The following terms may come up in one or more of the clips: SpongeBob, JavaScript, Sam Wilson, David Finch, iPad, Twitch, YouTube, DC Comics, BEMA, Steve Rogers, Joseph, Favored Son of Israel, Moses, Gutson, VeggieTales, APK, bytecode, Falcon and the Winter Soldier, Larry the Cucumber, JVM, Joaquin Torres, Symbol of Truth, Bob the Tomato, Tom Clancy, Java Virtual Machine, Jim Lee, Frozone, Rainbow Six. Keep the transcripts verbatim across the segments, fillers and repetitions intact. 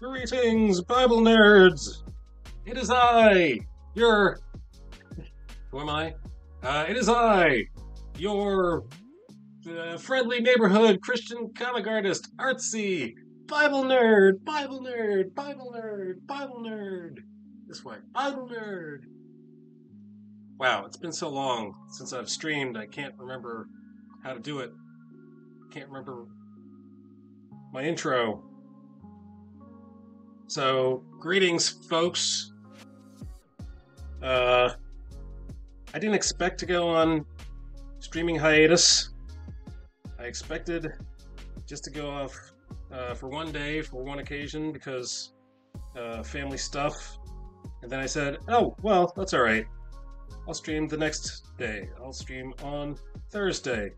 Greetings, Bible nerds! It is I, Your... Who am I? Uh, it is I, your uh, friendly neighborhood Christian comic artist, artsy, Bible nerd, Bible nerd, Bible nerd, Bible nerd. This way, Bible nerd. Wow, it's been so long since I've streamed, I can't remember how to do it. Can't remember my intro. So, greetings, folks. Uh... I didn't expect to go on streaming hiatus. I expected just to go off uh, for one day, for one occasion, because uh, family stuff. And then I said, oh, well, that's all right. I'll stream the next day. I'll stream on Thursday.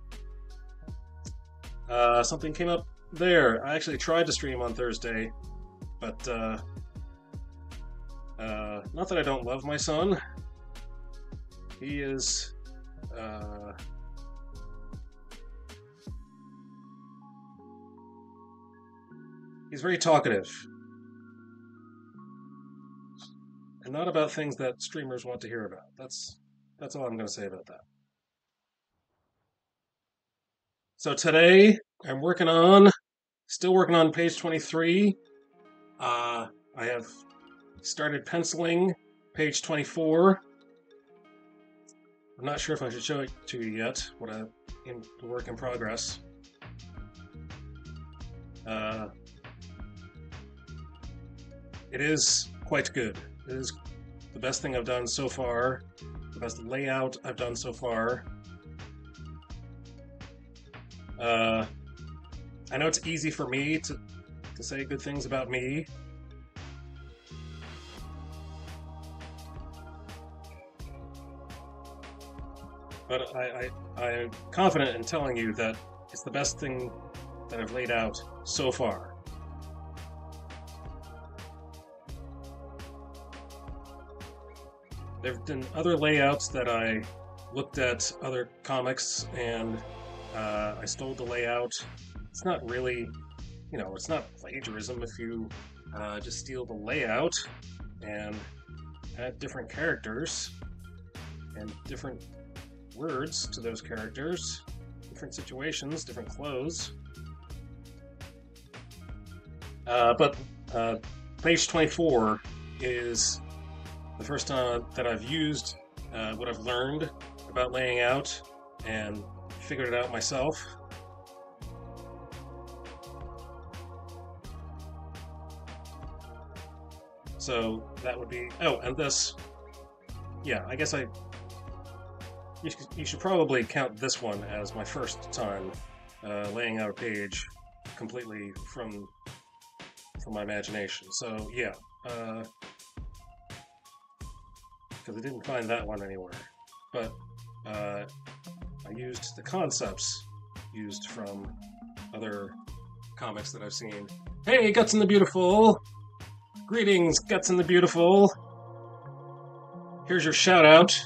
Uh, something came up there. I actually tried to stream on Thursday, but uh, uh, not that I don't love my son. He is, uh, he's very talkative, and not about things that streamers want to hear about. That's, that's all I'm going to say about that. So today, I'm working on, still working on page twenty-three. Uh, I have started penciling page twenty-four. I'm not sure if I should show it to you yet, what I in the work in progress. Uh, it is quite good. It is the best thing I've done so far, the best layout I've done so far. Uh, I know it's easy for me to, to say good things about me. But I, I, I'm confident in telling you that it's the best thing that I've laid out so far. There have been other layouts that I looked at, other comics, and uh, I stole the layout. It's not really, you know, it's not plagiarism if you uh, just steal the layout and add different characters and different words to those characters, different situations, different clothes. Uh, but uh, page twenty-four is the first time that I've used uh, what I've learned about laying out and figured it out myself. So that would be, oh, and this, yeah, I guess I You should probably count this one as my first time uh, laying out a page completely from from my imagination. So yeah, because uh, I didn't find that one anywhere, but uh, I used the concepts used from other comics that I've seen. Hey, Guts and the Beautiful! Greetings, Guts and the Beautiful! Here's your shout out.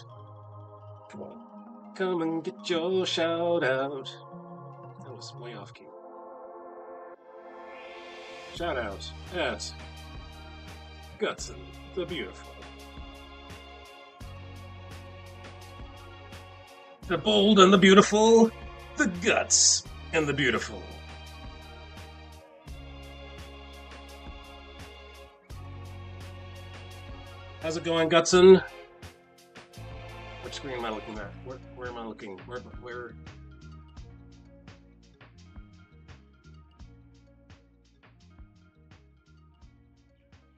Come and get your shout out. That was way off key. Shout out at Guts and the Beautiful. The bold and the beautiful, the guts and the beautiful. How's it going, Gutson? Which screen am I looking at? Where, where am I looking? Where, where?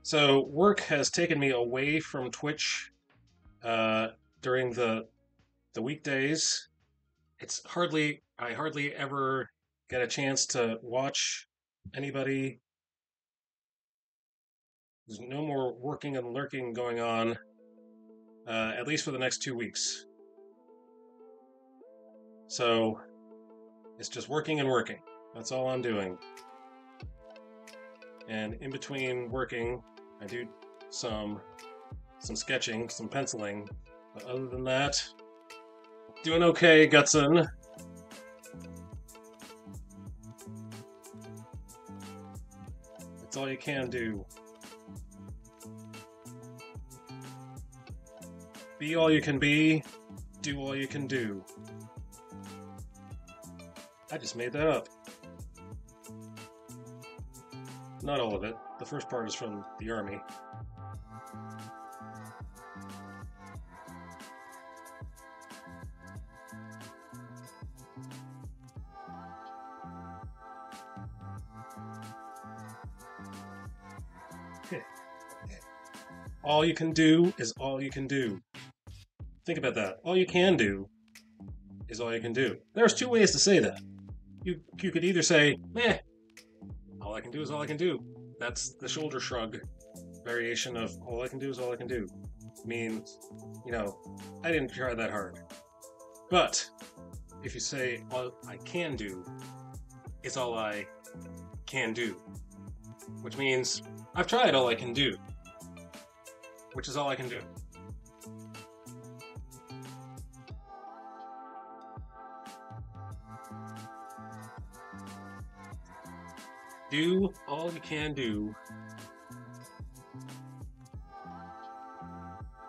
So work has taken me away from Twitch uh, during the the weekdays. It's hardly I hardly ever get a chance to watch anybody. There's no more working and lurking going on. Uh, at least for the next two weeks. So, it's just working and working. That's all I'm doing. And in between working, I do some some sketching, some penciling. But other than that, doing okay, Gutson. That's all you can do. Be all you can be, do all you can do. I just made that up. Not all of it. The first part is from the army. All you can do is all you can do. Think about that. All you can do is all you can do. There's two ways to say that. You you could either say, meh, all I can do is all I can do. That's the shoulder shrug variation of all I can do is all I can do. I mean, you know, I didn't try that hard. But if you say all I can do is all I can do, which means I've tried all I can do, which is all I can do. Do all you can do.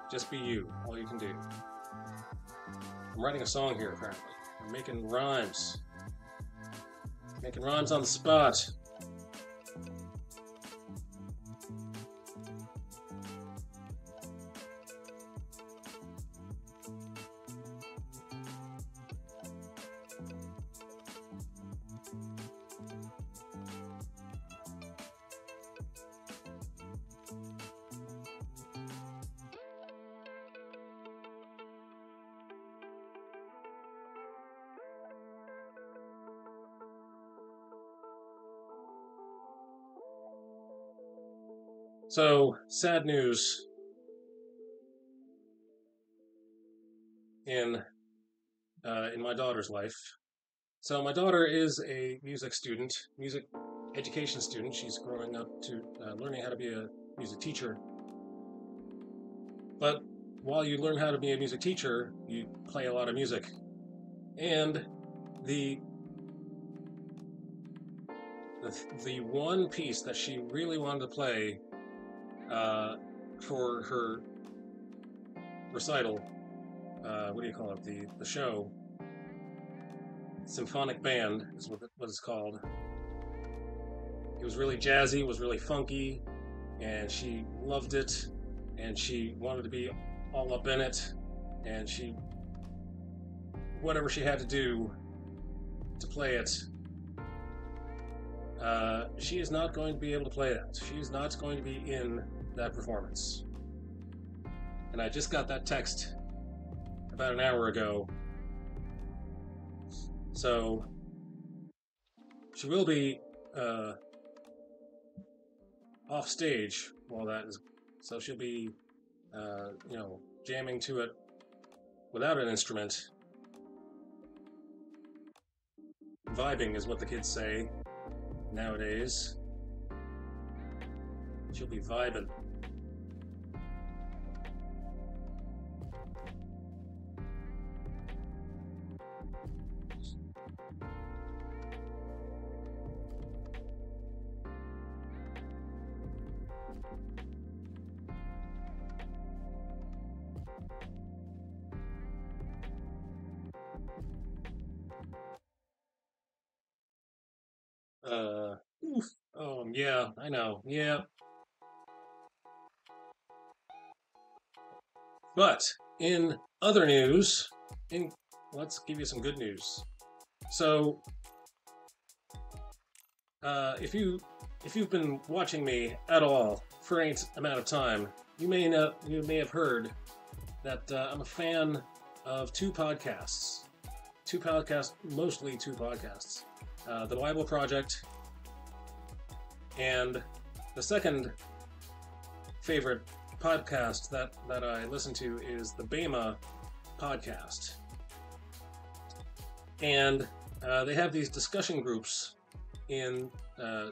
Just be you, all you can do. I'm writing a song here, apparently. I'm making rhymes. Making rhymes on the spot. So, sad news in uh, in my daughter's life. So my daughter is a music student, music education student. She's growing up to uh, learning how to be a music teacher. But while you learn how to be a music teacher, you play a lot of music. And the the, the one piece that she really wanted to play Uh, for her recital, uh, what do you call it, the, the show, Symphonic Band is what, it, what it's called. It was really jazzy, it was really funky, and she loved it, and she wanted to be all up in it, and she, whatever she had to do to play it, Uh, she is not going to be able to play that. She is not going to be in that performance. And I just got that text about an hour ago. So she will be uh, off stage while that is. So she'll be, uh, you know, jamming to it without an instrument. Vibing is what the kids say nowadays. She'll be vibing. Uh, oof. Oh, yeah, I know, yeah. But, in other news, in, let's give you some good news. So, uh, if, you, if you've been watching me at all for any amount of time, you may, know, you may have heard that uh, I'm a fan of two podcasts. Two podcasts, mostly two podcasts. Uh, the Bible Project, and the second favorite podcast that, that I listen to is the BEMA podcast. And uh, they have these discussion groups in uh,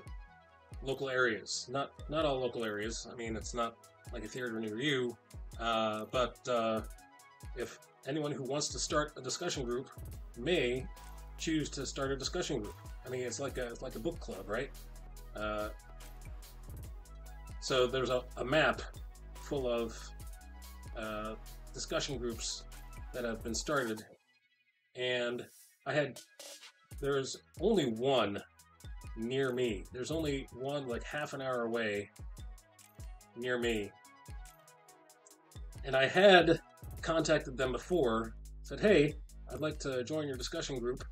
local areas. Not not all local areas. I mean, it's not like a theater near you. Uh, but uh, if anyone who wants to start a discussion group may choose to start a discussion group. I mean, it's like a it's like a book club, right? Uh, so there's a, a map full of uh, discussion groups that have been started, and I had, there's only one near me. There's only one like half an hour away near me. And I had contacted them before, said, hey, I'd like to join your discussion group.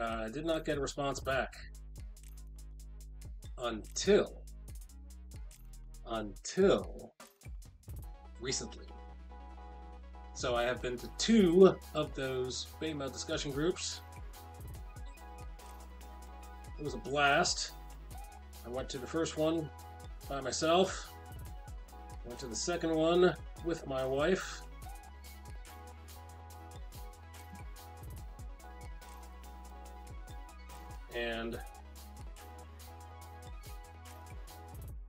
Uh, I did not get a response back until, until recently. So I have been to two of those BEMA discussion groups. It was a blast. I went to the first one by myself. Went to the second one with my wife. And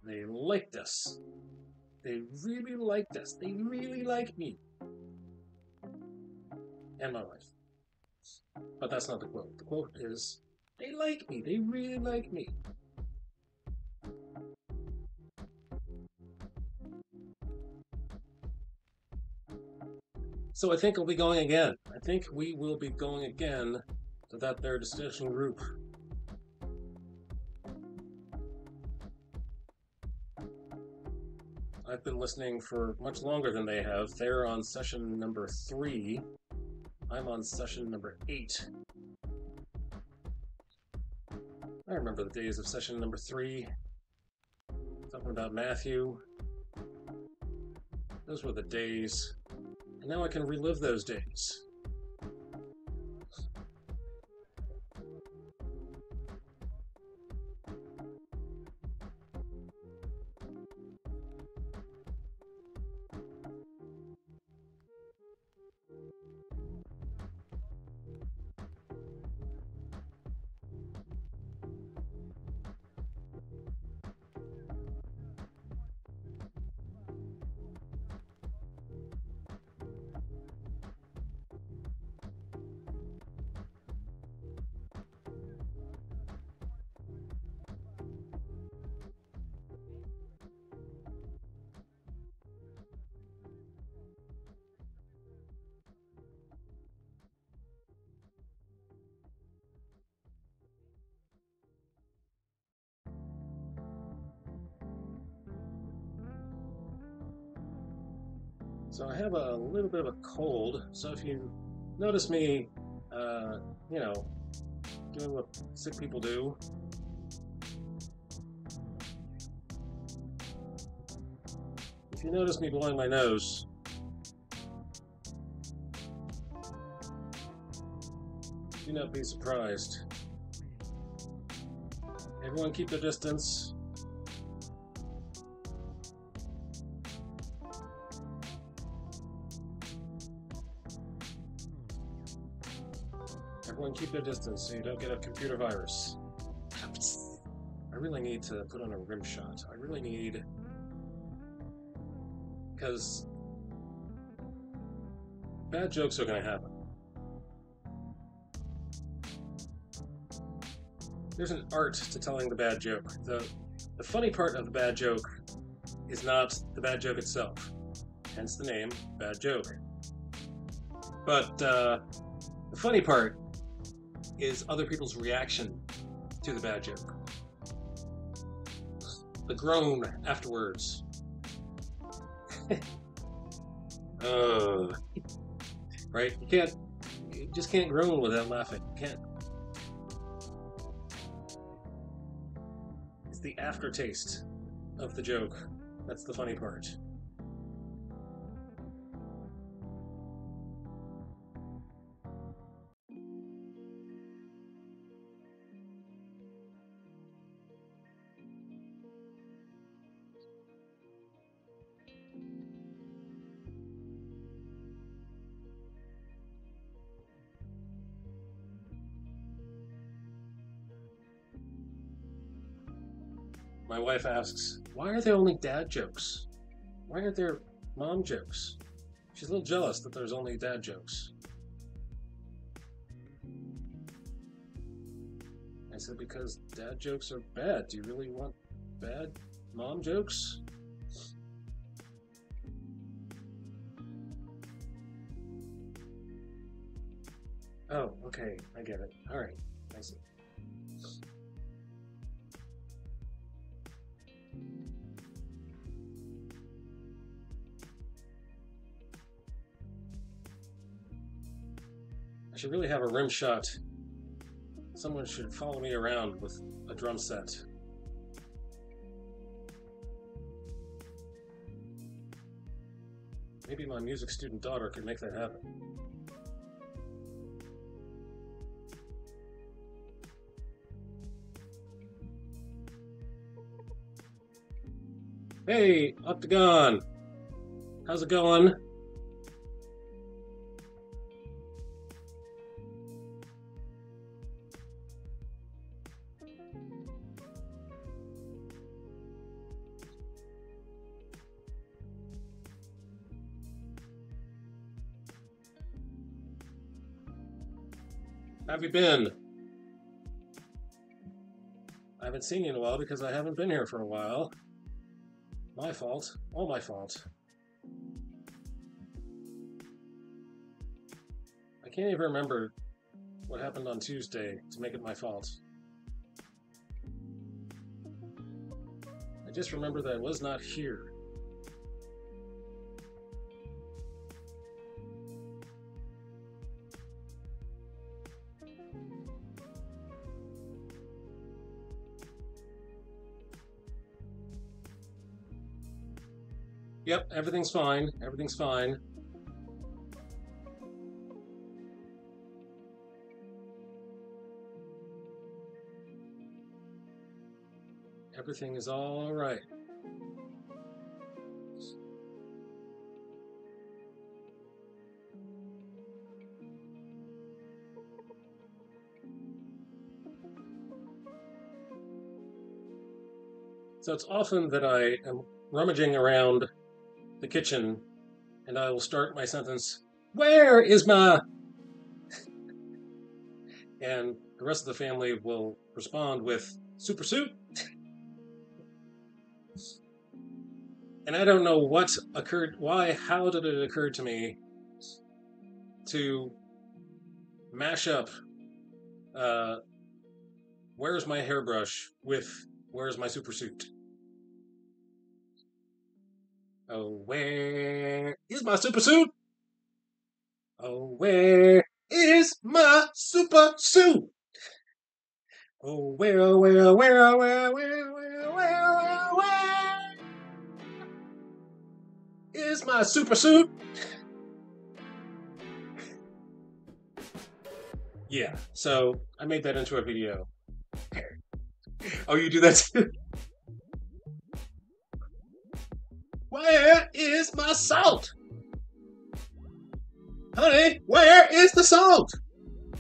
they liked us. They really liked us. They really liked me. And my wife. But that's not the quote. The quote is, they like me. They really like me. So I think I'll be going again. I think we will be going again to that their discussion group. I've been listening for much longer than they have. They're on session number three. I'm on session number eight. I remember the days of session number three. Something about Matthew. Those were the days. And now I can relive those days. So I have a little bit of a cold, so if you notice me, uh, you know, doing what sick people do, if you notice me blowing my nose, do not be surprised. Everyone keep their distance. Keep their distance so you don't get a computer virus. I really need to put on a rim shot. I really need... Because... bad jokes are going to happen. There's an art to telling the bad joke. The, the funny part of the bad joke is not the bad joke itself. Hence the name, bad joke. But uh, the funny part is other people's reaction to the bad joke. The groan afterwards. uh, right? You can't, you just can't groan without laughing. You can't. It's the aftertaste of the joke. That's the funny part. My wife asks, why are there only dad jokes? Why aren't there mom jokes? She's a little jealous that there's only dad jokes. I said, because dad jokes are bad. Do you really want bad mom jokes? Oh, okay, I get it. All right, I see. I should really have a rim shot. Someone should follow me around with a drum set. Maybe my music student daughter could make that happen. Hey, Octagon! How's it going? Have you been? I haven't seen you in a while because I haven't been here for a while. My fault. All my fault. I can't even remember what happened on Tuesday to make it my fault. I just remember that I was not here. Yep, everything's fine. Everything's fine. Everything is all right. So it's often that I am rummaging around the kitchen, and I will start my sentence, "Where is my?" and the rest of the family will respond with, "Super suit." And I don't know what occurred, why, how did it occur to me to mash up uh, "Where's my hairbrush" with "Where's my super suit." Oh, where is my super suit? Oh, where is my super suit? Oh, where, oh, where, oh, where, oh, where, where, where, where, where is my super suit? Yeah, so I made that into a video. Oh, you do that too? Where is my salt? Honey, where is the salt?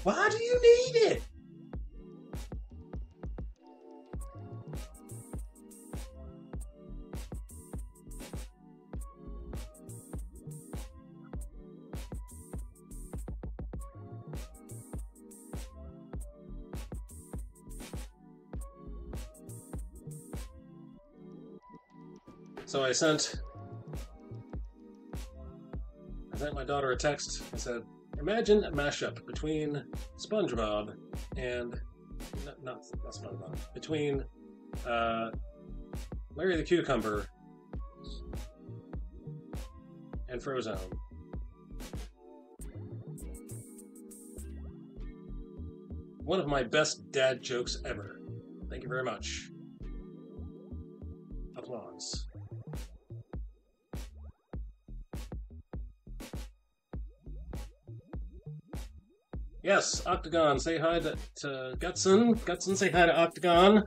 Why do you need it? So I sent I sent my daughter a text. I said, imagine a mashup between SpongeBob and not, not, not SpongeBob, between uh, Larry the Cucumber and Frozone. One of my best dad jokes ever. Thank you very much. Applause. Yes, Octagon, say hi to, to Gutson. Gutson, say hi to Octagon.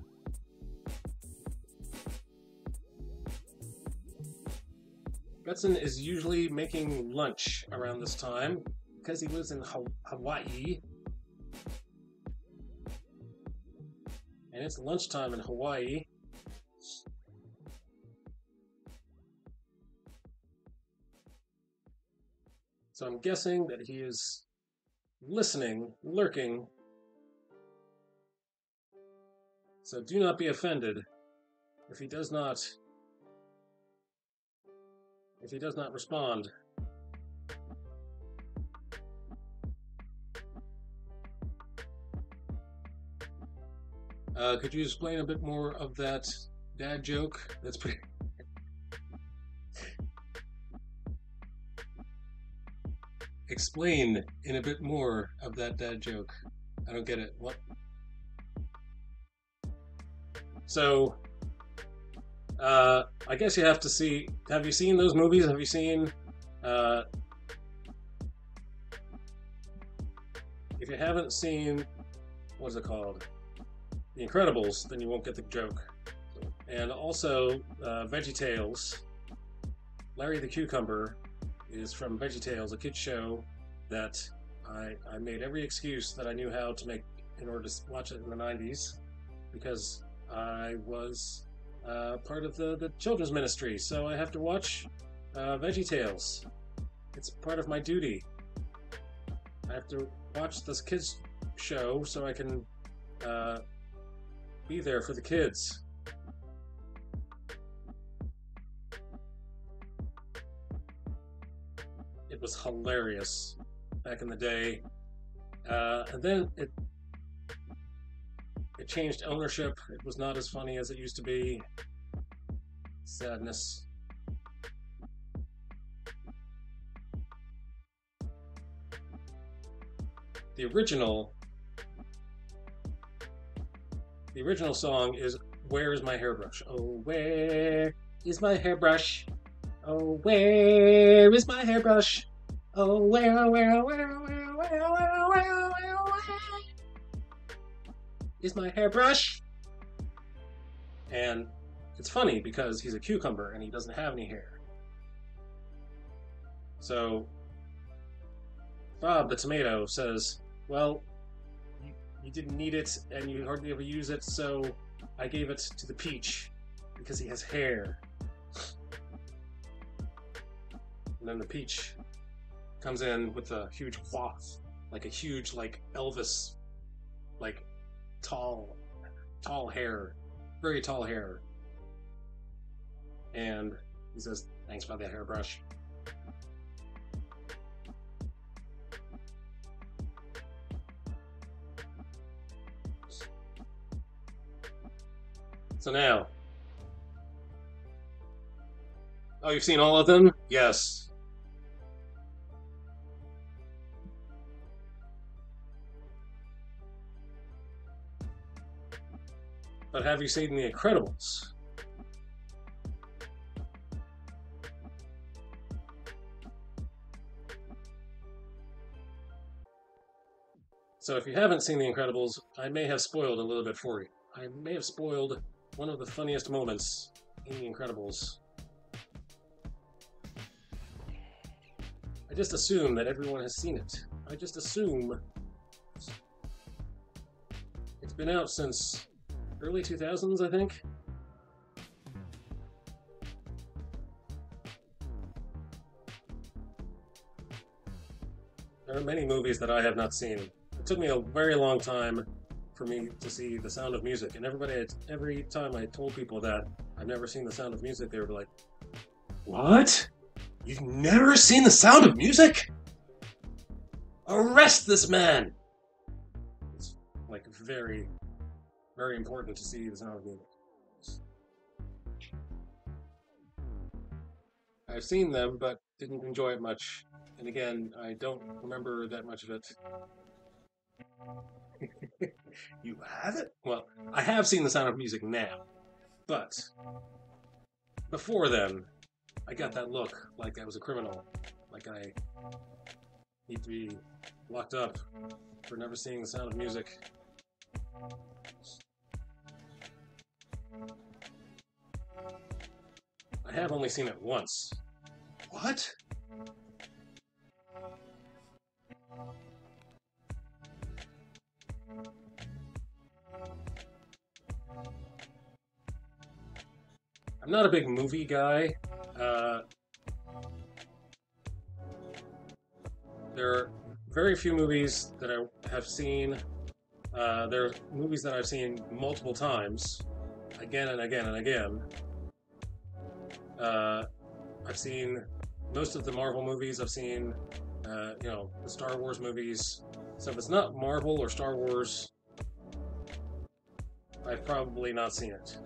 Gutson is usually making lunch around this time because he lives in Hawaii. And it's lunchtime in Hawaii. So I'm guessing that he is listening, lurking. So do not be offended if he does not if he does not respond. Uh, could you explain a bit more of that dad joke? That's pretty... Explain in a bit more of that dad joke. I don't get it. What? So, uh, I guess you have to see... Have you seen those movies? Have you seen... Uh, if you haven't seen... What is it called? The Incredibles, then you won't get the joke. And also, uh, VeggieTales. Larry the Cucumber is from VeggieTales, a kid's show that I, I made every excuse that I knew how to make in order to watch it in the nineties, because I was uh, part of the, the children's ministry, so I have to watch uh, VeggieTales. It's part of my duty. I have to watch this kid's show so I can... Uh, be there for the kids. It was hilarious back in the day, uh, and then it it changed ownership. It was not as funny as it used to be. Sadness. The original. The original song is "Where Is My Hairbrush?" Oh, where is my hairbrush? Oh, where is my hairbrush? Oh, where, oh, where, oh, where, oh, where, oh, where, oh, where, oh, where, oh, where, oh, where is my hairbrush? And it's funny because he's a cucumber and he doesn't have any hair. So Bob the Tomato says, "Well, you didn't need it, and you hardly ever use it, so I gave it to the peach, because he has hair." And then the peach comes in with a huge quaff, like a huge, like, Elvis, like, tall, tall hair, very tall hair. And he says, "Thanks for that hairbrush." So now, oh, you've seen all of them? Yes. But have you seen The Incredibles? So if you haven't seen The Incredibles, I may have spoiled a little bit for you. I may have spoiled one of the funniest moments in The Incredibles. I just assume that everyone has seen it. I just assume. It's been out since early two thousands, I think. There are many movies that I have not seen. It took me a very long time for me to see The Sound of Music, and everybody had, every time I told people that I've never seen The Sound of Music, they were like, "What? You've never seen The Sound of Music? Arrest this man!" It's like very, very important to see The Sound of Music. I've seen them, but didn't enjoy it much, and again, I don't remember that much of it. You have it? Well, I have seen The Sound of Music now, but before then, I got that look like I was a criminal, like I need to be locked up for never seeing The Sound of Music. I have only seen it once. What? I'm not a big movie guy. Uh, there are very few movies that I have seen. Uh, there are movies that I've seen multiple times, again and again and again. Uh, I've seen most of the Marvel movies. I've seen, uh, you know, the Star Wars movies. So if it's not Marvel or Star Wars, I've probably not seen it.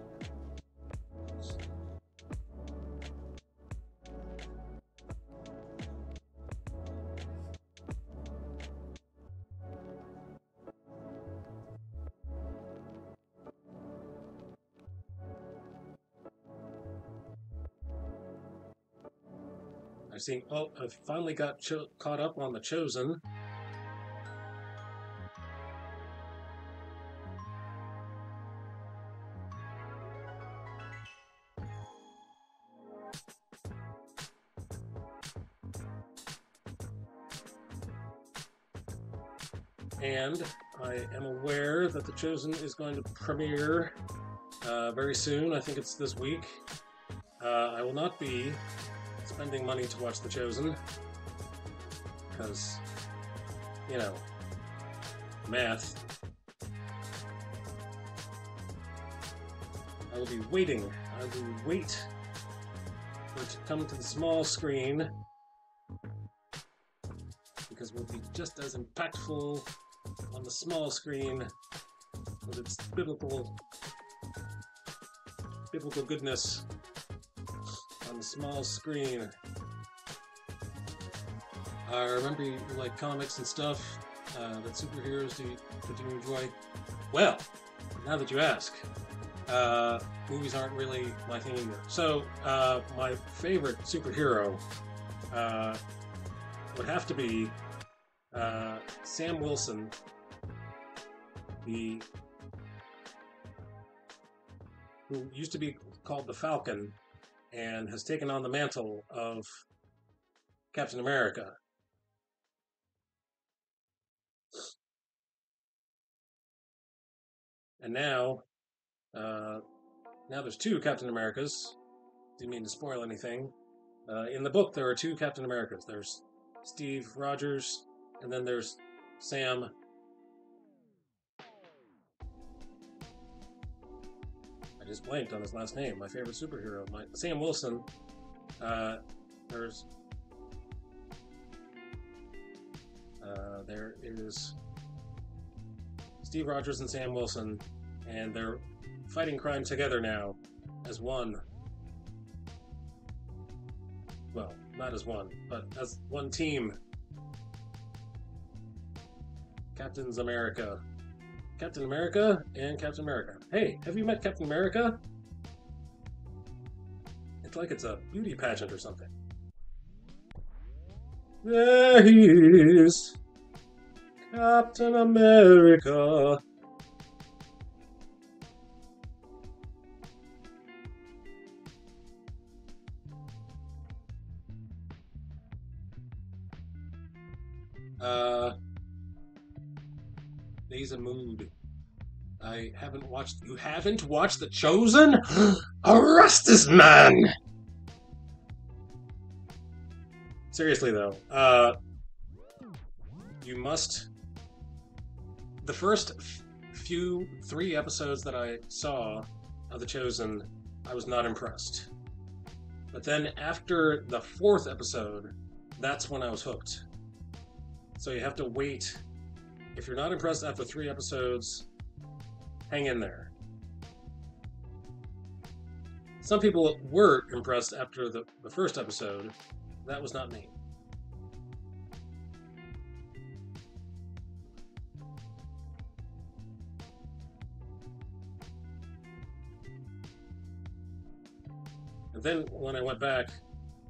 I've seen, oh, I finally got cho caught up on The Chosen. And I am aware that The Chosen is going to premiere uh, very soon. I think it's this week. Uh, I will not be spending money to watch The Chosen, because, you know, math. I will be waiting. I will wait for it to come to the small screen, because it will be just as impactful on the small screen with its biblical, biblical goodness. Small screen. I remember you like comics and stuff, uh, that superheroes do, that you enjoy. Well, now that you ask, uh, movies aren't really my thing either. So, uh, my favorite superhero uh, would have to be uh, Sam Wilson, the who used to be called the Falcon, and has taken on the mantle of Captain America. And now, uh, now there's two Captain Americas. Didn't mean to spoil anything. Uh, in the book, there are two Captain Americas. There's Steve Rogers, and then there's Sam. I just blanked on his last name. My favorite superhero, my, Sam Wilson. Uh, there's, uh, there is Steve Rogers and Sam Wilson, and they're fighting crime together now, as one. Well, not as one, but as one team. Captain's America. Captain America and Captain America. Hey, have you met Captain America? It's like it's a beauty pageant or something. There he is. Captain America. Uh... Days of Mood. I haven't watched. You haven't watched The Chosen? Arrest this man! Seriously though, uh, you must. The first few three episodes that I saw of The Chosen, I was not impressed. But then after the fourth episode, that's when I was hooked. So you have to wait. If you're not impressed after three episodes, hang in there. Some people were impressed after the, the first episode. That was not me. And then when I went back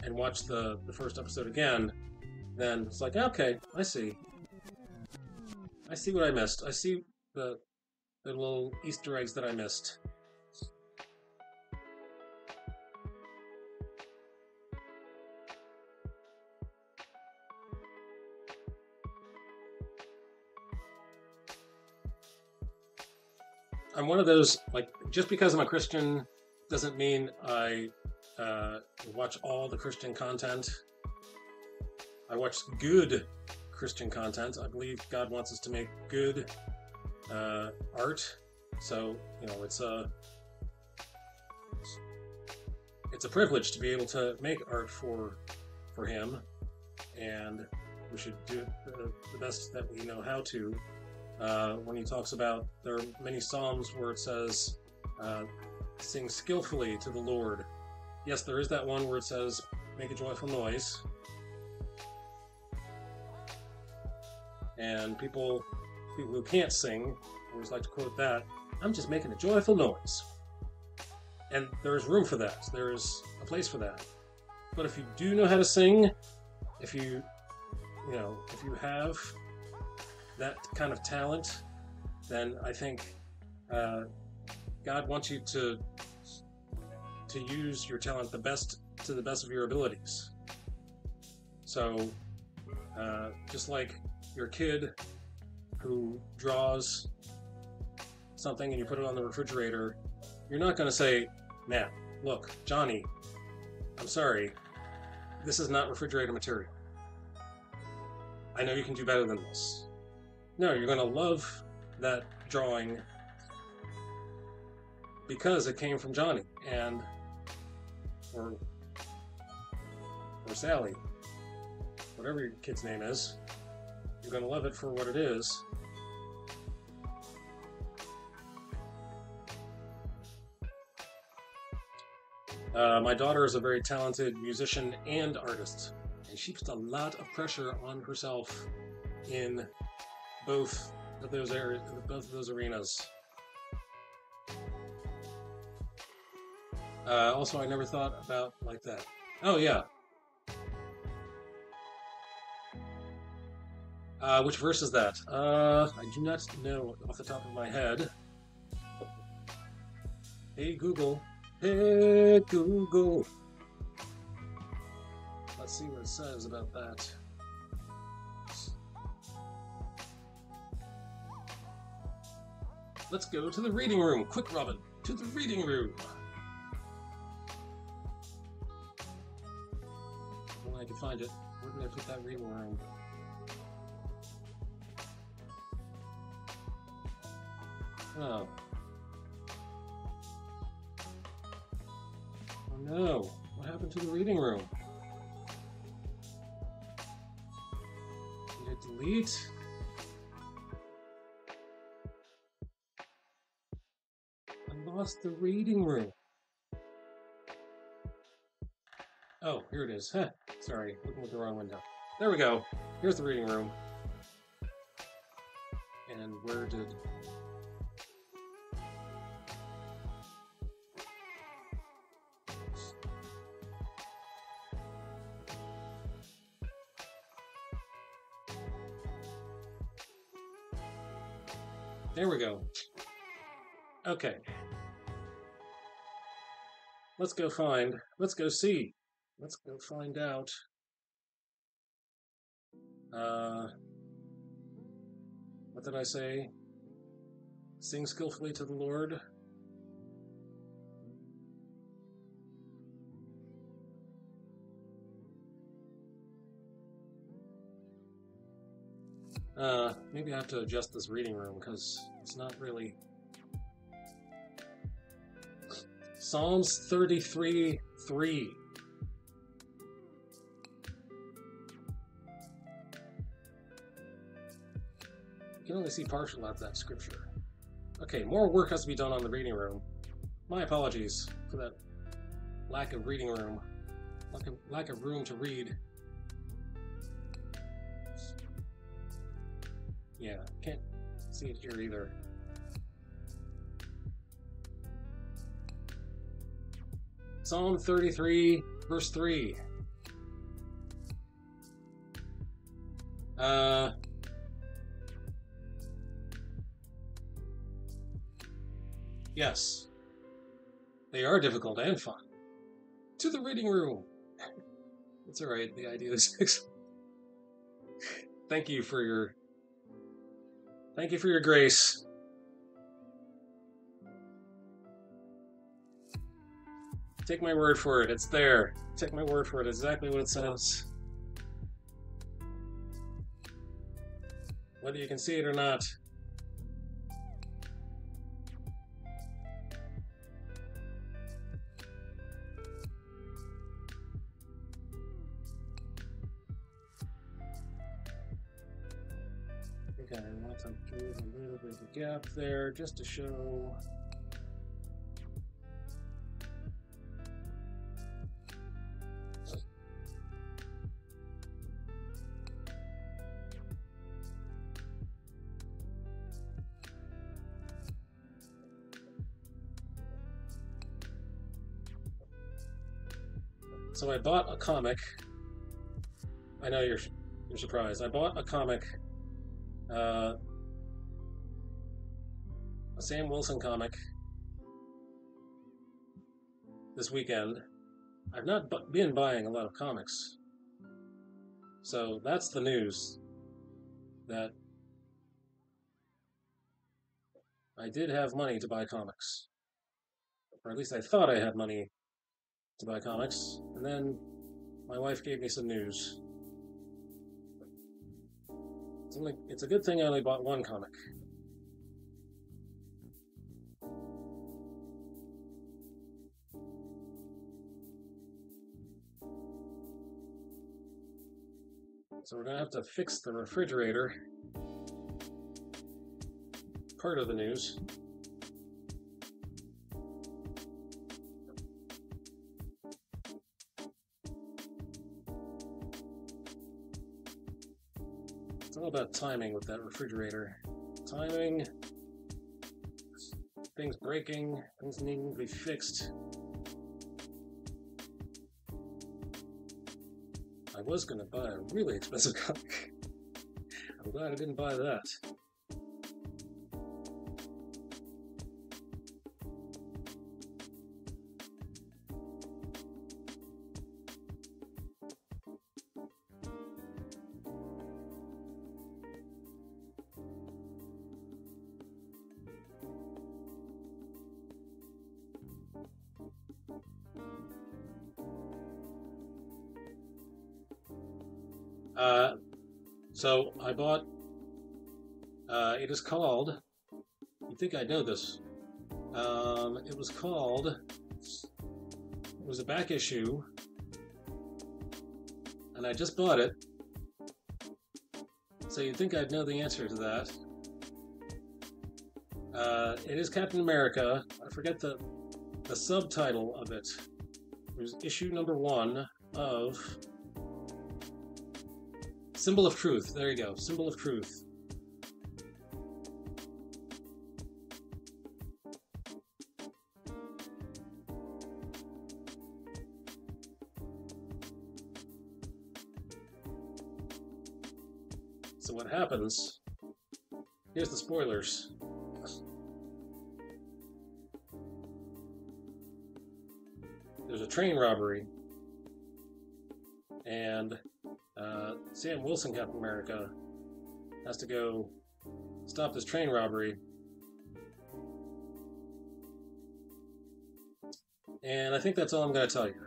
and watched the, the first episode again, then it's like, okay, I see. I see what I missed. I see the, the little Easter eggs that I missed. I'm one of those, like, just because I'm a Christian doesn't mean I uh, watch all the Christian content. I watch good Christian content. I believe God wants us to make good uh, art, so you know it's a it's a privilege to be able to make art for for Him, and we should do it the, the best that we know how to. uh, when he talks about, there are many Psalms where it says, uh, sing skillfully to the Lord. Yes, there is that one where it says, make a joyful noise. And people, people who can't sing always like to quote that, I'm just making a joyful noise. And there's room for that. There's a place for that. But if you do know how to sing, if you, you know, if you have that kind of talent, then I think uh, God wants you to to use your talent the best to the best of your abilities. So uh, just like your kid who draws something and you put it on the refrigerator, you're not going to say, man, look, Johnny, I'm sorry, this is not refrigerator material. I know you can do better than this. No, you're going to love that drawing because it came from Johnny and or or Sally, whatever your kid's name is. You're going to love it for what it is. Uh, my daughter is a very talented musician and artist, and she puts a lot of pressure on herself in both of those areas, both of those arenas. Uh, also, I never thought about like that. Oh yeah. Uh, which verse is that? Uh, I do not know off the top of my head. Hey Google. Hey Google. Let's see what it says about that. Let's go to the reading room. Quick, Robin, to the reading room. When I can find it, where did I put that reading room? Oh. No, what happened to the reading room? Did it delete? I lost the reading room. Oh, here it is. Huh. Sorry, looking at the wrong window. There we go. Here's the reading room. And where did... There we go. Okay. Let's go find. Let's go see. Let's go find out. Uh, what did I say? Sing skillfully to the Lord. Uh, maybe I have to adjust this reading room, because it's not really... Psalms thirty-three three. You can only see partial out of that scripture. Okay, more work has to be done on the reading room. My apologies for that lack of reading room. Lack of, lack of room to read. Yeah, can't see it here either. Psalm thirty-three, verse three. Uh, yes, they are difficult and fun. To the reading room. It's all right. The idea is excellent. Thank you for your. Thank you for your grace. Take my word for it, it's there. Take my word for it, exactly what it says. Whether you can see it or not. Okay, let's leave a little bit of a gap there just to show. So I bought a comic. I know you're you're surprised. I bought a comic, uh, a Sam Wilson comic, this weekend. I've not bu been buying a lot of comics, so that's the news. That I did have money to buy comics, or at least I thought I had money to buy comics, and then my wife gave me some news. It's, only, it's a good thing I only bought one comic. So we're gonna have to fix the refrigerator. Part of the news. About timing with that refrigerator. Timing, things breaking, things needing to be fixed. I was going to buy a really expensive comic. I'm glad I didn't buy that. Uh, so I bought, uh, it is called, you think I know this, um, it was called, it was a back issue, and I just bought it, so you'd think I'd know the answer to that. Uh, it is Captain America. I forget the, the subtitle of it. It was issue number one of Symbol of Truth. There you go. Symbol of Truth. So what happens? Here's the spoilers. There's a train robbery, and Uh, Sam Wilson, Captain America, has to go stop this train robbery. And I think that's all I'm going to tell you.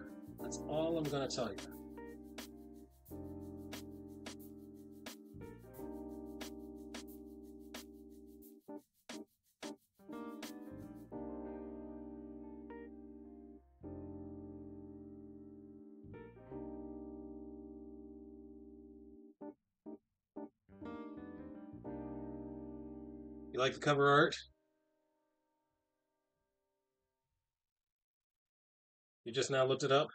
That's all I'm going to tell you. You like the cover art? You just now looked it up?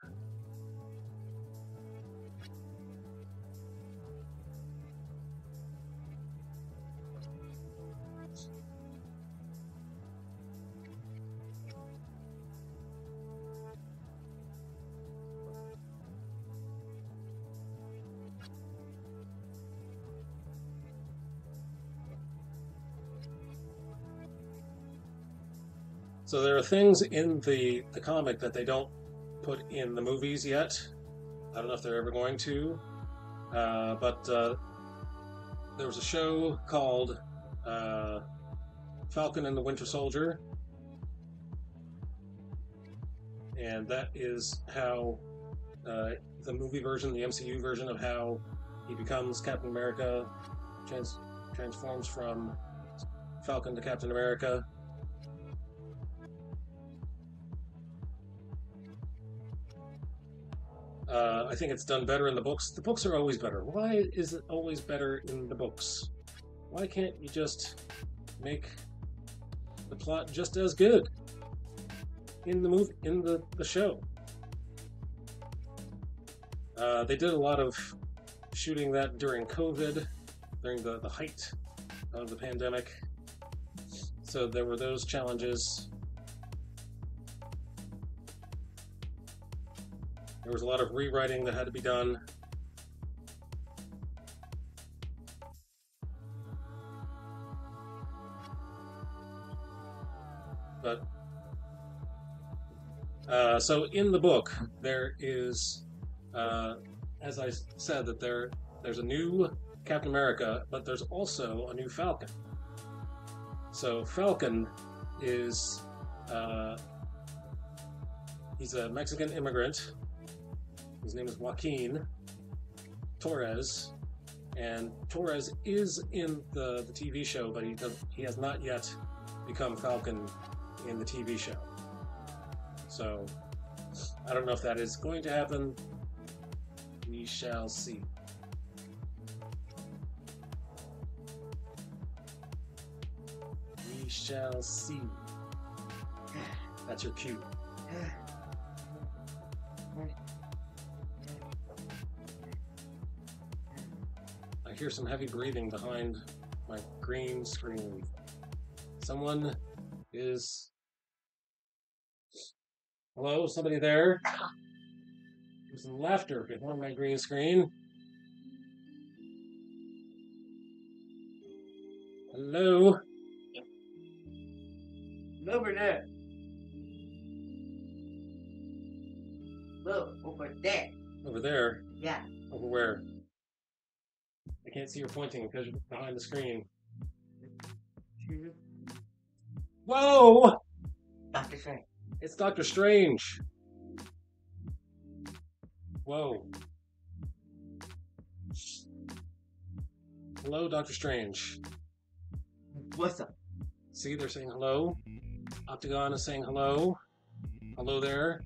So there are things in the, the comic that they don't put in the movies yet. I don't know if they're ever going to. Uh, but uh, there was a show called uh, Falcon and the Winter Soldier. And that is how uh, the movie version, the M C U version of how he becomes Captain America, trans transforms from Falcon to Captain America. Uh, I think it's done better in the books. The books are always better. Why is it always better in the books? Why can't you just make the plot just as good in the movie, in the, the show? Uh, they did a lot of shooting that during COVID, during the, the height of the pandemic. So there were those challenges. There was a lot of rewriting that had to be done. But uh, so in the book, there is, uh, as I said, that there there's a new Captain America, but there's also a new Falcon. So Falcon is uh, he's a Mexican immigrant. His name is Joaquin Torres, and Torres is in the, the T V show, but he does, he has not yet become Falcon in the T V show. So I don't know if that is going to happen. We shall see. We shall see. That's your cue. I hear some heavy breathing behind my green screen. Someone is... Hello, somebody there? There's some laughter behind my green screen. Hello? Hello over there. Hello, over there. Over there? Yeah. Over where? I can't see you're pointing because you're behind the screen. Whoa! Doctor Strange. It's Doctor Strange. Whoa. Hello, Doctor Strange. What's up? See, they're saying hello. Octagon is saying hello. Hello there.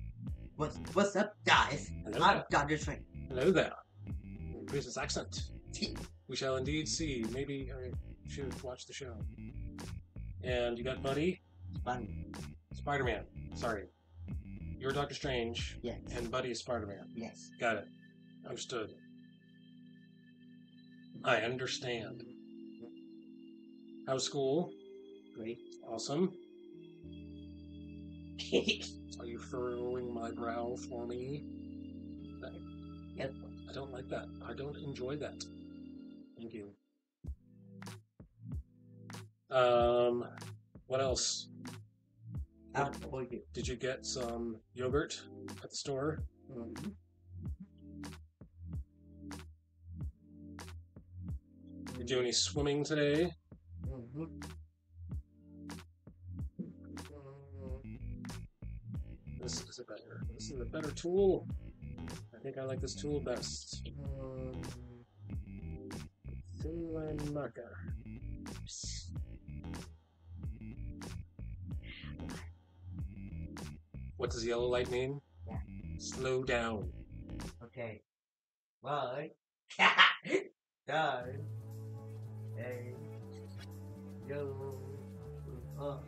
What's, what's up, guys? Hello. I'm Doctor Strange. Hello there. British accent. We shall indeed see. Maybe I should watch the show. And you got Buddy? Buddy. Spider-Man. Sorry. You're Doctor Strange. Yes. And Buddy is Spider-Man. Yes. Got it. Understood. I understand. How's school? Great. Awesome. Are you furrowing my brow for me? Yep. I don't like that. I don't enjoy that. Thank you. Um, what else? Did you get some yogurt at the store? Mm-hmm. Did you do any swimming today? Mm-hmm. This is a better. This is a better tool. I think I like this tool best. Inline marker. What does yellow light mean? Yeah. Slow down. Okay. One. Done. And yellow. One.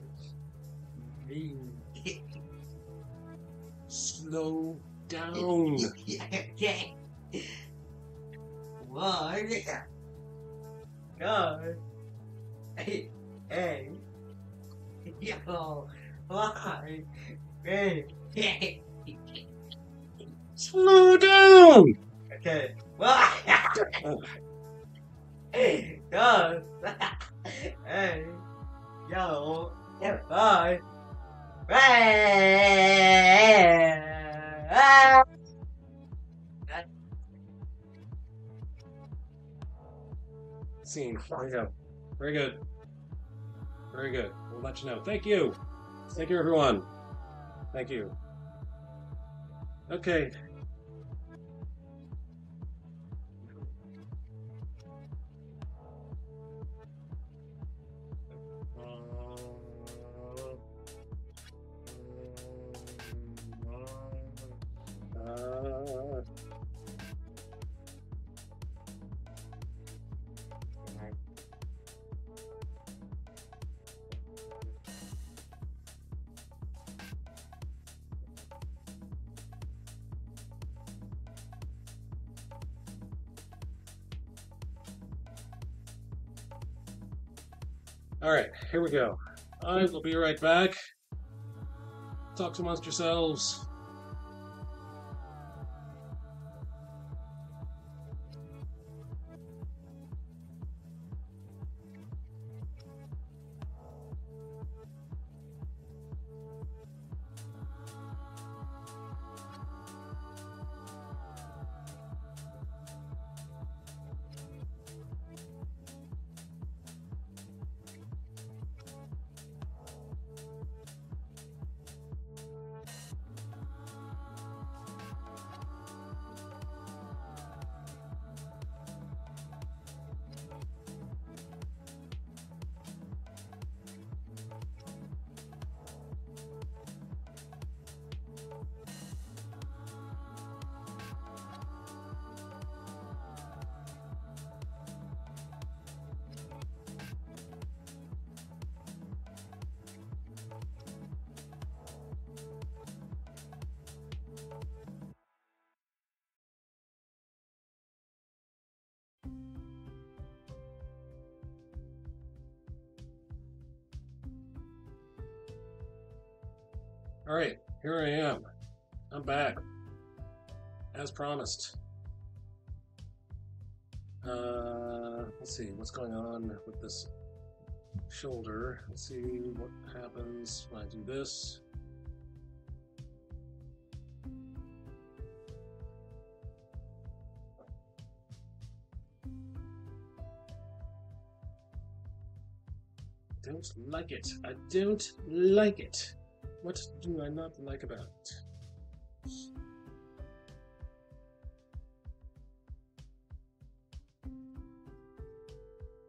Green. Slow down. Okay. One. Done. And yellow. One. Slow down! Okay. Well, hey, no. Hey, yo, bye. Bye. Scene. There we go. Very good. Very good. We'll let you know. Thank you. Thank you, everyone. Thank you. Okay. Uh, Alright, here we go. I will be right back. Talk to amongst yourselves. Alright, here I am. I'm back. As promised. Uh, let's see, what's going on with this shoulder? Let's see what happens when I do this. I don't like it. I don't like it. What do I not like about it?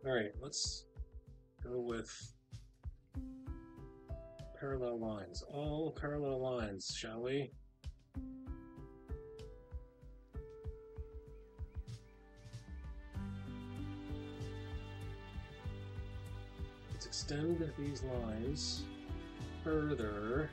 Alright, let's go with parallel lines. All parallel lines, shall we? Let's extend these lines further.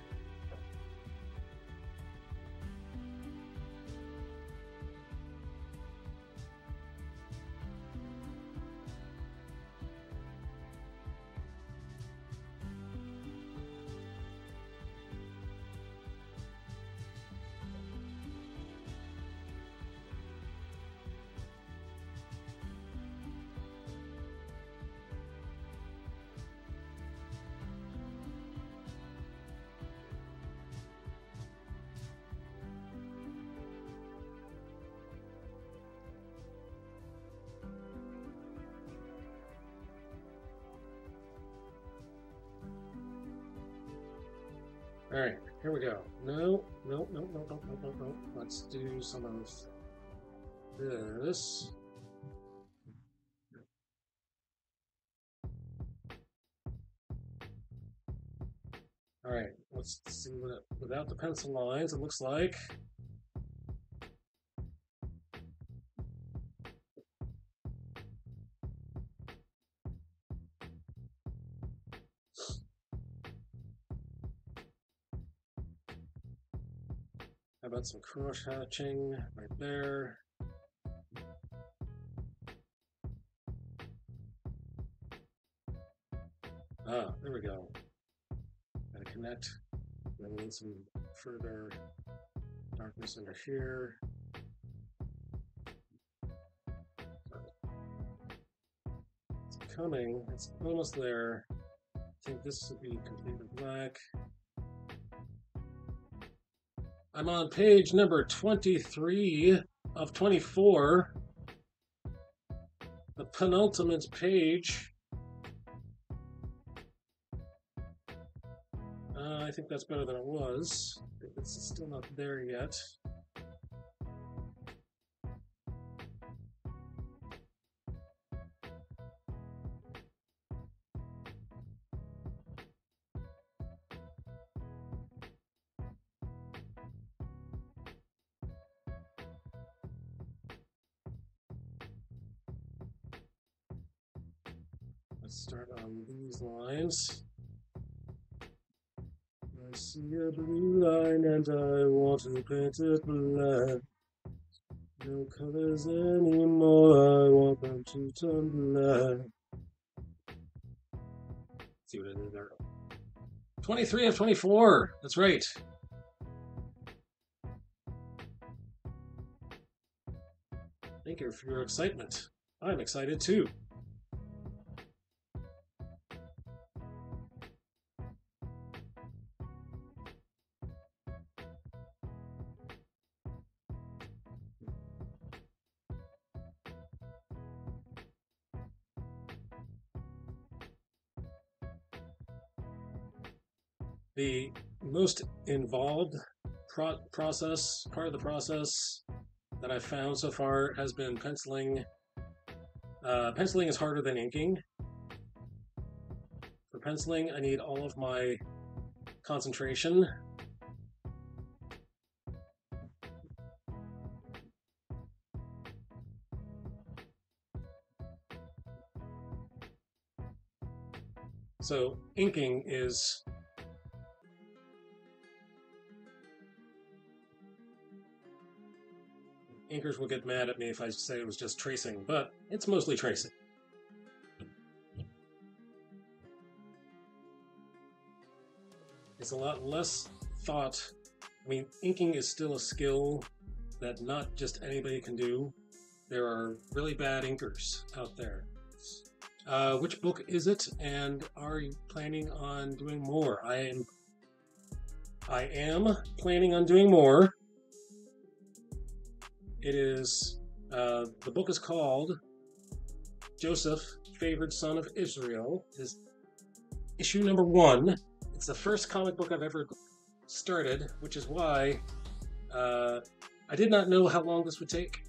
Alright, here we go. No, no, no, no, no, no, no, no. Let's do some of this. Alright, let's see what it, without the pencil lines it looks like. Some cross hatching right there. Ah, there we go. Gotta connect. Then we need some further darkness under here. It's coming, it's almost there. I think this would be completely black. I'm on page number twenty-three of twenty-four, the penultimate page. Uh, I think that's better than it was. It's still not there yet. Start on these lines. I see a blue line and I want to paint it black. No colors anymore, I want them to turn black. see what I did there. twenty-three of twenty-four. That's right. Thank you for your excitement. I'm excited too. The most involved pro process, part of the process that I've found so far has been penciling. Uh, penciling is harder than inking. For penciling, I need all of my concentration. So inking is inkers will get mad at me if I say it was just tracing, but it's mostly tracing. It's a lot less thought. I mean, inking is still a skill that not just anybody can do. There are really bad inkers out there. Uh, which book is it, and are you planning on doing more? I am, I am planning on doing more. It is, uh, the book is called Joseph, Favored Son of Israel. It is issue number one. It's the first comic book I've ever started, which is why uh, I did not know how long this would take.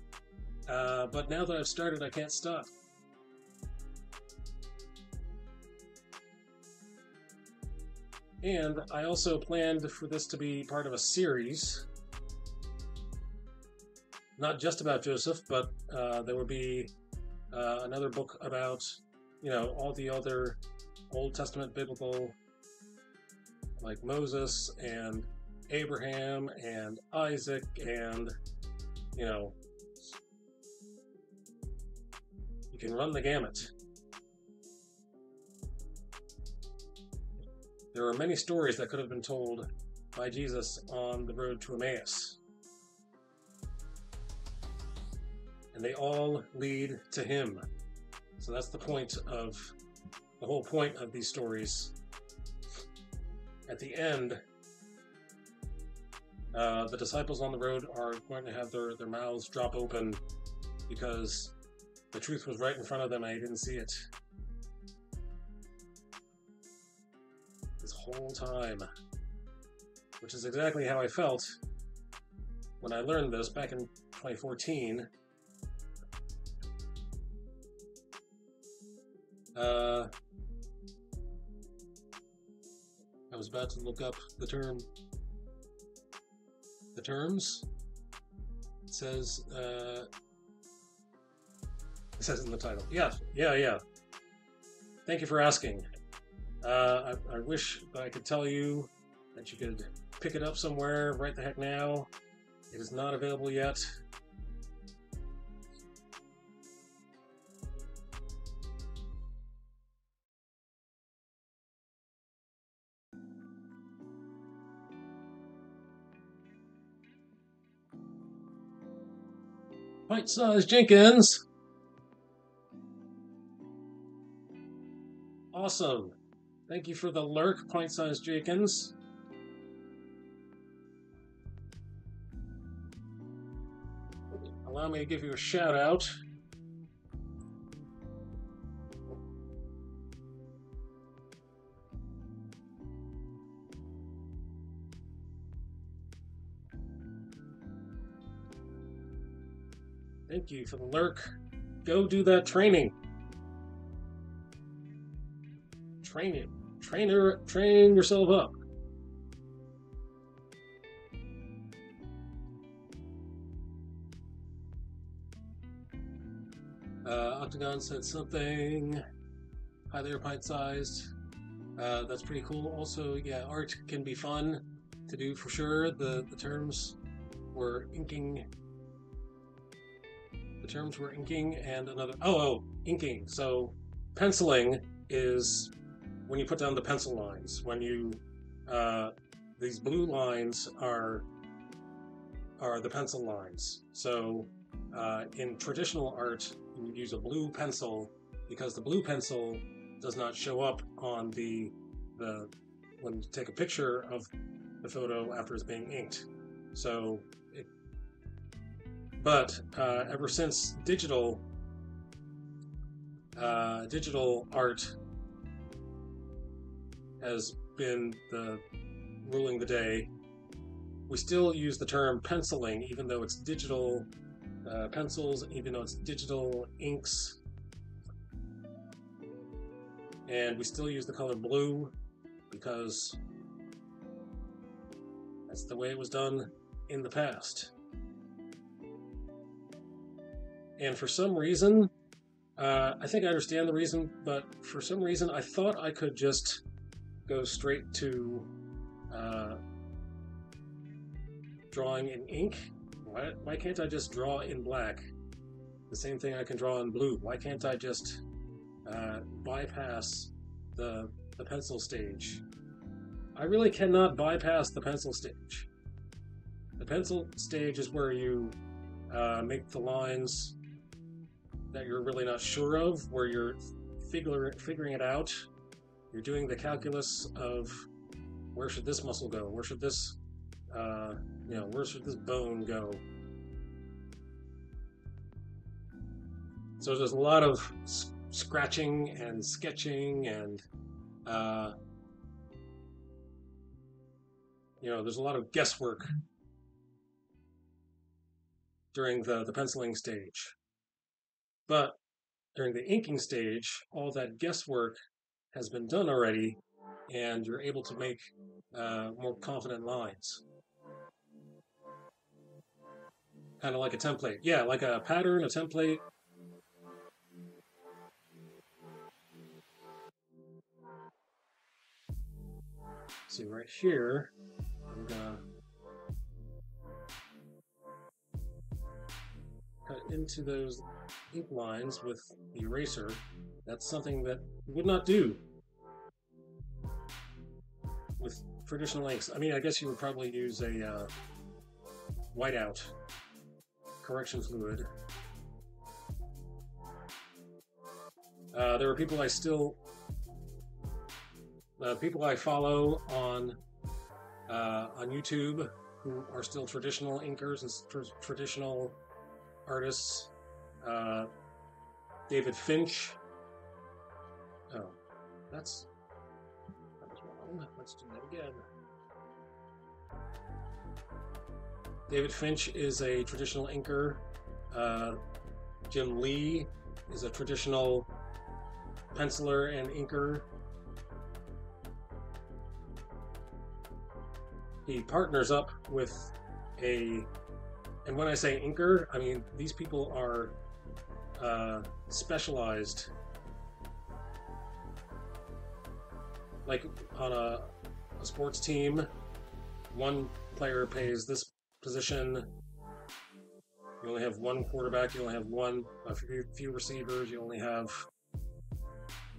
Uh, but now that I've started, I can't stop. And I also planned for this to be part of a series. Not just about Joseph, but uh, there would be uh, another book about, you know, all the other Old Testament biblical, like Moses and Abraham and Isaac and, you know, you can run the gamut. There are many stories that could have been told by Jesus on the road to Emmaus. And they all lead to him. So that's the point of, the whole point of these stories. At the end, uh, the disciples on the road are going to have their, their mouths drop open because the truth was right in front of them and they didn't see it. This whole time. Which is exactly how I felt when I learned this back in twenty fourteen. Uh, I was about to look up the term, the terms. It says, uh, it says in the title. Yeah, yeah, yeah. Thank you for asking. Uh, I, I wish that I could tell you that you could pick it up somewhere right the heck now. It is not available yet. Size Jenkins. Awesome. Thank you for the lurk, Pint Size Jenkins. Allow me to give you a shout out. Thank you for the lurk. Go do that training. Train it. Train her, train yourself up. Uh, Octagon said something. Hi there, pint-sized. Uh, that's pretty cool. Also, yeah, art can be fun to do for sure. The, the terms were inking... The terms were inking and another. Oh, oh, inking. So penciling is when you put down the pencil lines, when you, uh, these blue lines are, are the pencil lines. So uh, in traditional art, you would use a blue pencil because the blue pencil does not show up on the, the when you take a picture of the photo after it's being inked. So, it, but uh, ever since digital, uh, digital art has been the ruling the day, we still use the term penciling, even though it's digital uh, pencils, even though it's digital inks. And we still use the color blue because that's the way it was done in the past. And for some reason, uh, I think I understand the reason, but for some reason I thought I could just go straight to uh, drawing in ink. Why, why can't I just draw in black? The same thing I can draw in blue. Why can't I just uh, bypass the, the pencil stage? I really cannot bypass the pencil stage. The pencil stage is where you uh, make the lines that you're really not sure of, where you're figure, figuring it out. You're doing the calculus of where should this muscle go, where should this, uh, you know, where should this bone go. So there's a lot of scratching and sketching, and uh, you know, there's a lot of guesswork during the the penciling stage. But during the inking stage, all that guesswork has been done already, and you're able to make uh, more confident lines. Kind of like a template. Yeah, like a pattern, a template. See, right here, I'm gonna cut into those ink lines with the eraser. That's something that you would not do with traditional inks. I mean, I guess you would probably use a uh, whiteout correction fluid. Uh, there are people I still, uh, people I follow on uh, on YouTube who are still traditional inkers and tr traditional artists. Uh, David Finch. Oh, that's, that was wrong. Let's do that again. David Finch is a traditional inker. Uh, Jim Lee is a traditional penciler and inker. He partners up with a, and when I say inker, I mean these people are uh, specialized. Like on a, a sports team, one player plays this position. You only have one quarterback. You only have one a few, few receivers. You only have,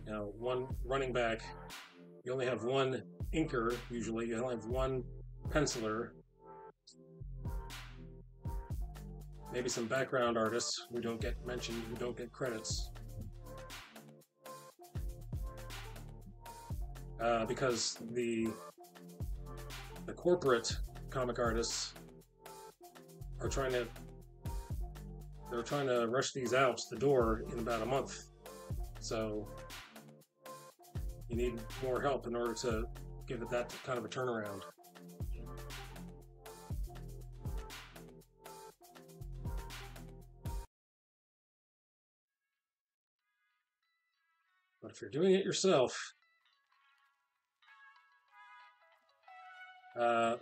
you know, one running back. You only have one inker usually. You only have one penciler. Maybe some background artists who don't get mentioned, who don't get credits. Uh, because the the corporate comic artists are trying to they're trying to rush these out the door in about a month, so you need more help in order to give it that kind of a turnaround. But if you're doing it yourself, Uh,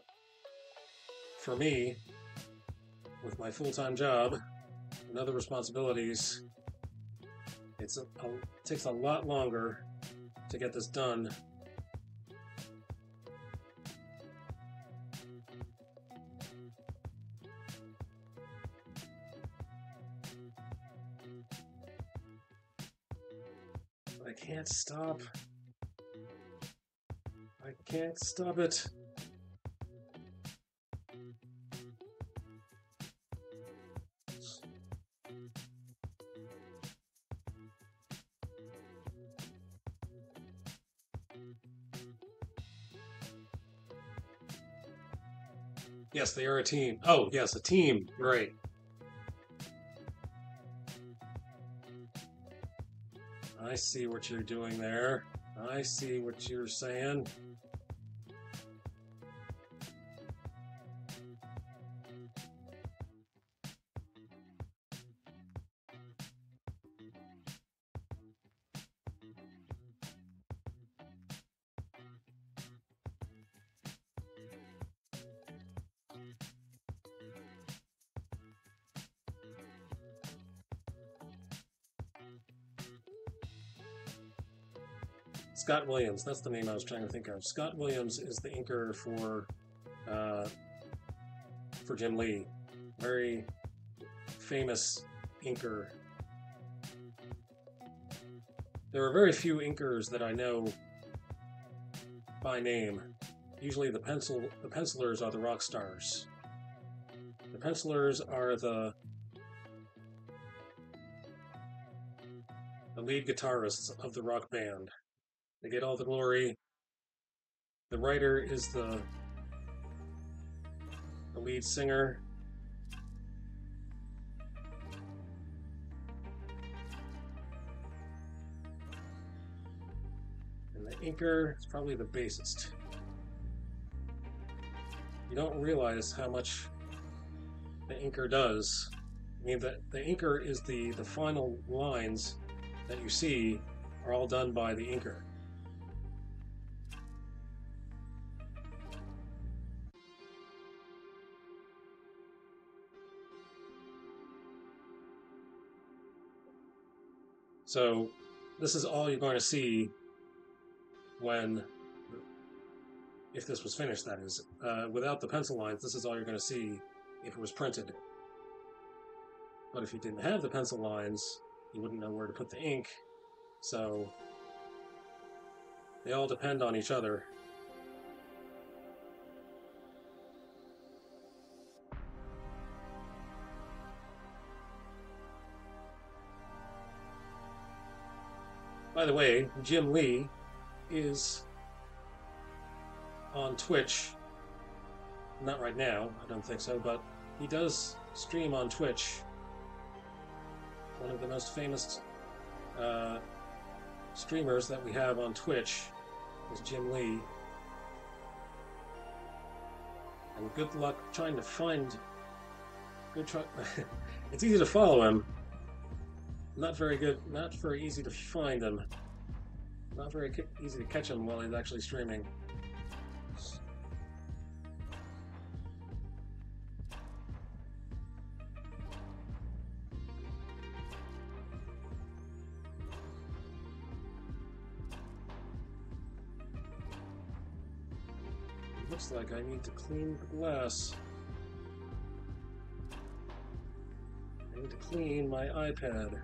for me, with my full-time job and other responsibilities, it's a, a, it takes a lot longer to get this done. But I can't stop I can't stop it. Yes, they are a team. Oh, yes, a team. You're right. I see what you're doing there. I see what you're saying. Scott Williams, that's the name I was trying to think of. Scott Williams is the inker for uh, for Jim Lee. Very famous inker. There are very few inkers that I know by name. Usually the pencil the pencilers are the rock stars. The pencilers are the the lead guitarists of the rock band. They get all the glory. The writer is the, the lead singer. And the inker is probably the bassist. You don't realize how much the inker does. I mean, the, the inker is the, the final lines that you see are all done by the inker. So this is all you're going to see when, if this was finished, that is. Uh, without the pencil lines, this is all you're going to see if it was printed. But if you didn't have the pencil lines, you wouldn't know where to put the ink. So they all depend on each other. By the way, Jim Lee is on Twitch. Not right now, I don't think so, but he does stream on Twitch. One of the most famous uh, streamers that we have on Twitch is Jim Lee. And good luck trying to find... Good try it's easy to follow him. Not very good, not very easy to find him. Not very easy to catch him while he's actually streaming. Looks like I need to clean the glass. I need to clean my iPad.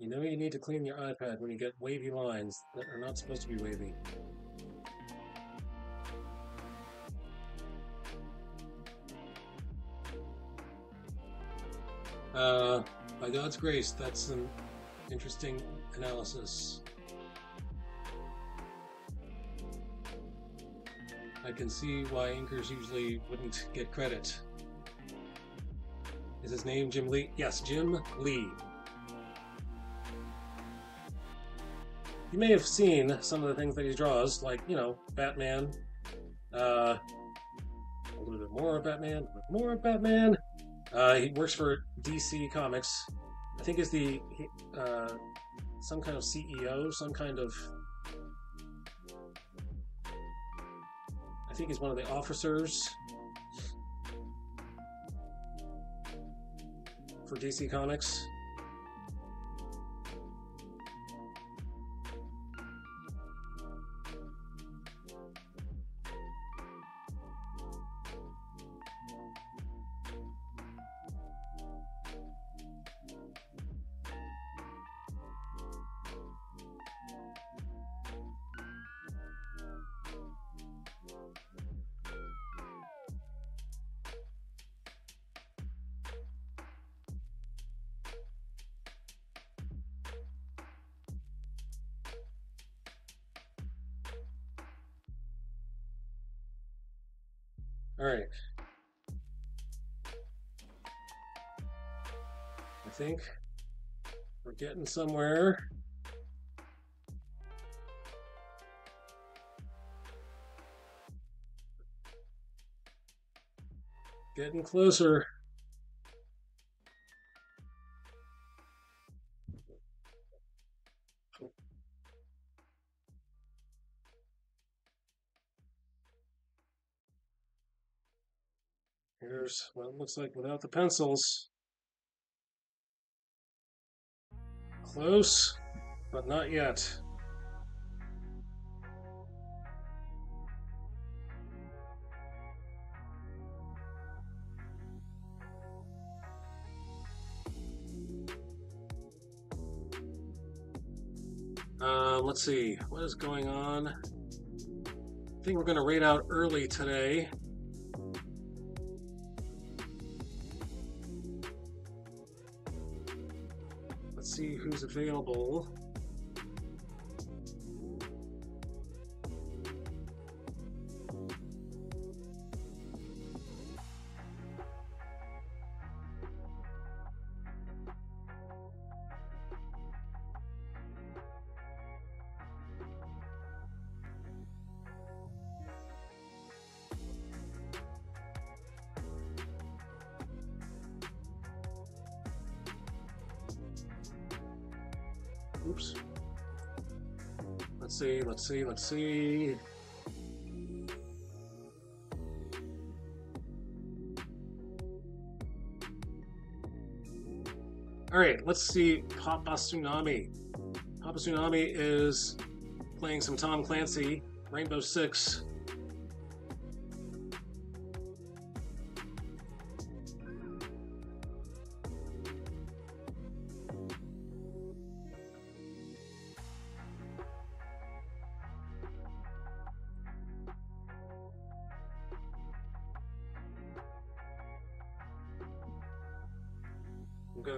You know you need to clean your iPad when you get wavy lines that are not supposed to be wavy. Uh, by God's grace, that's an interesting analysis. I can see why inkers usually wouldn't get credit. Is his name Jim Lee? Yes, Jim Lee. You may have seen some of the things that he draws, like, you know, Batman, uh, a little bit more of Batman, a little bit more of Batman. Uh, he works for D C Comics. I think he's the, uh, some kind of C E O, some kind of, I think he's one of the officers for D C Comics. All right. I think we're getting somewhere. Getting closer. Here's what it looks like without the pencils. Close, but not yet. Um, let's see, what is going on? I think we're going to raid out early today. See who's available. Oops. Let's see, let's see, let's see. All right, let's see Papa Tsunami. Papa Tsunami is playing some Tom Clancy, Rainbow Six.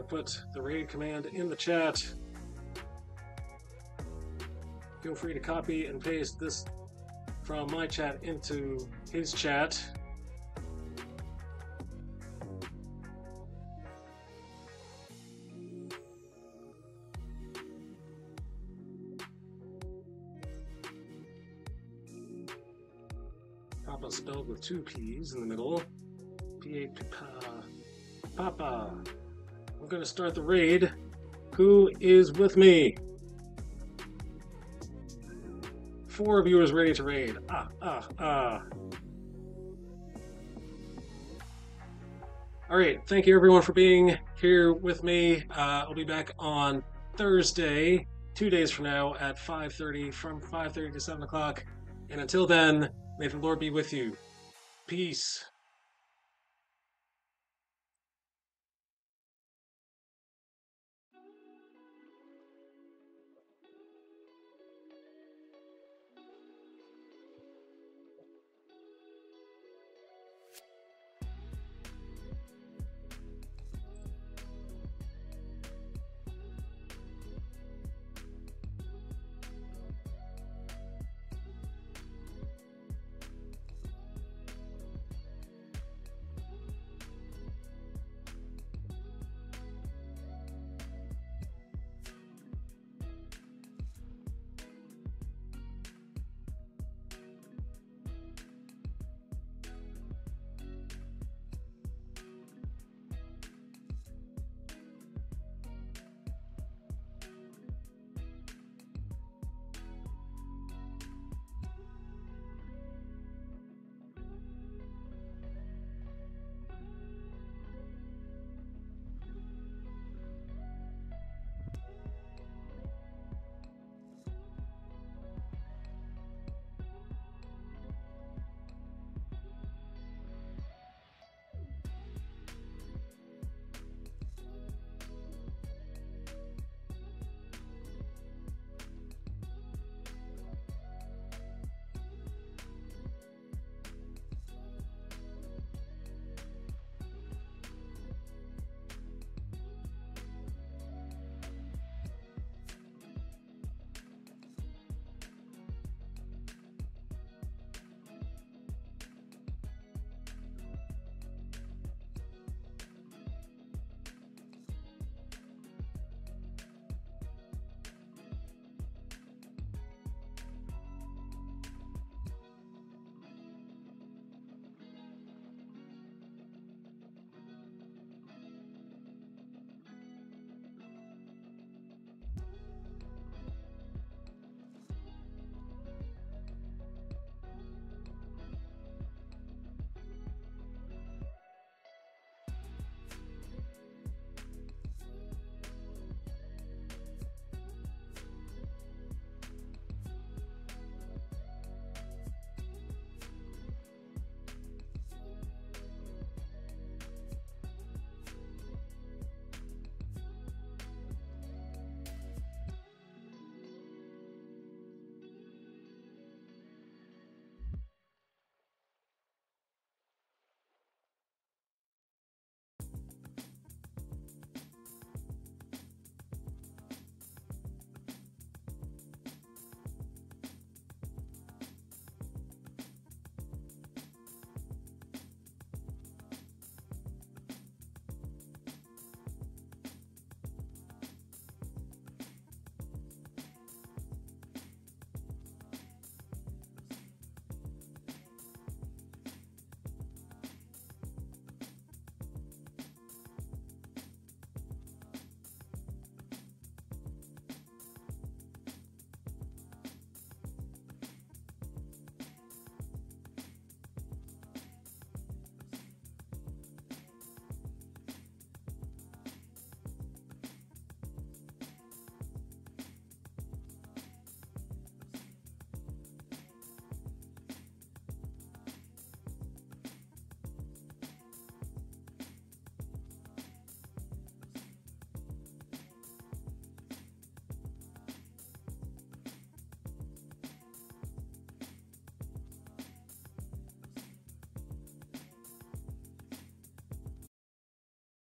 Put the raid command in the chat. Feel free to copy and paste this from my chat into his chat. Papa spelled with two P's in the middle. P A P A. Papa. We're going to start the raid. Who is with me? Four viewers ready to raid. Ah, ah, ah. All right. Thank you, everyone, for being here with me. Uh, I'll be back on Thursday, two days from now, at five thirty, from five thirty to seven o'clock. And until then, may the Lord be with you. Peace.